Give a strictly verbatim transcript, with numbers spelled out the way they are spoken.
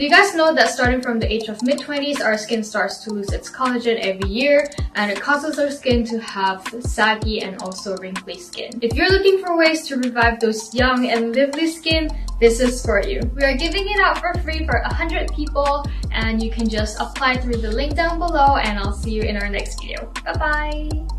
You guys know that starting from the age of mid twenties, our skin starts to lose its collagen every year, and it causes our skin to have saggy and also wrinkly skin. If you're looking for ways to revive those young and lively skin, this is for you. We are giving it out for free for one hundred people, and you can just apply through the link down below, and I'll see you in our next video. Bye bye!